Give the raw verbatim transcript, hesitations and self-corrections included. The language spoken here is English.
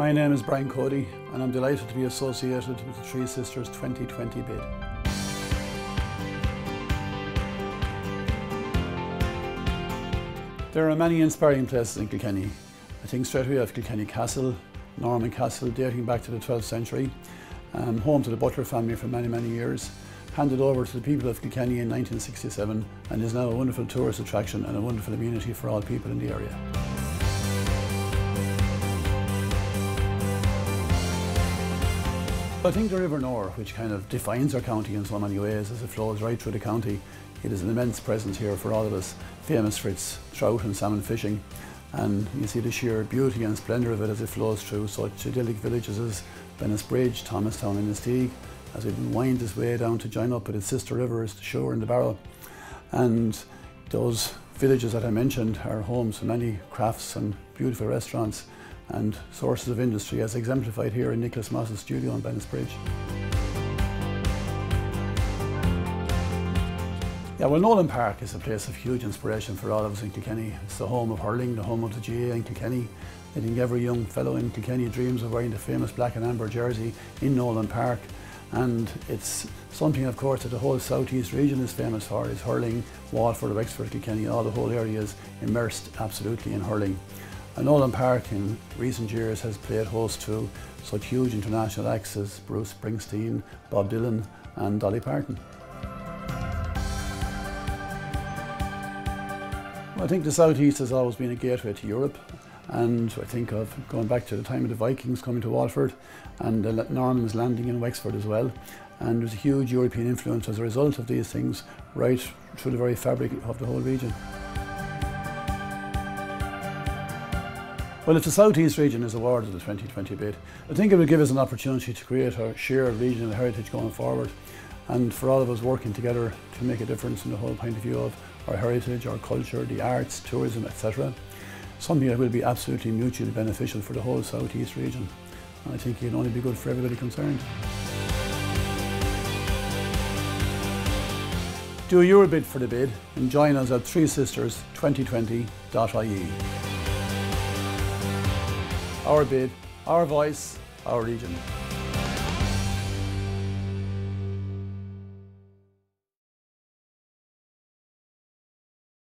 My name is Brian Cody and I'm delighted to be associated with the Three Sisters twenty twenty bid. There are many inspiring places in Kilkenny. I think straight away of Kilkenny Castle, Norman Castle dating back to the twelfth century, um, home to the Butler family for many, many years, handed over to the people of Kilkenny in nineteen sixty-seven and is now a wonderful tourist attraction and a wonderful amenity for all people in the area. I think the River Nore, which kind of defines our county in so many ways as it flows right through the county, it is an immense presence here for all of us, famous for its trout and salmon fishing, and you see the sheer beauty and splendour of it as it flows through such idyllic villages as Bennettsbridge, Thomastown and Inistioge, as it winds its way down to join up with its sister rivers, the Shore and the Barrow. And those villages that I mentioned are homes to many crafts and beautiful restaurants and sources of industry, as exemplified here in Nicholas Mosse Studios on Bennettsbridge. Yeah, well, Nolan Park is a place of huge inspiration for all of us in Kilkenny. It's the home of hurling, the home of the G A A in Kilkenny. I think every young fellow in Kilkenny dreams of wearing the famous black and amber jersey in Nolan Park. And it's something, of course, that the whole southeast region is famous for, is hurling. Walford, Wexford, Kilkenny, all the whole area is immersed absolutely in hurling. And Nolan Park in recent years has played host to such huge international acts as Bruce Springsteen, Bob Dylan and Dolly Parton. Well, I think the southeast has always been a gateway to Europe, and I think of going back to the time of the Vikings coming to Walford and the Normans landing in Wexford as well. And there's a huge European influence as a result of these things right through the very fabric of the whole region. Well, if the South East region is awarded the twenty twenty bid, I think it will give us an opportunity to create our shared regional heritage going forward, and for all of us working together to make a difference in the whole point of view of our heritage, our culture, the arts, tourism, et cetera. Something that will be absolutely mutually beneficial for the whole South East region. And I think it can only be good for everybody concerned. Do your bid for the bid and join us at three sisters twenty twenty dot I E. Our bid, our voice, our region.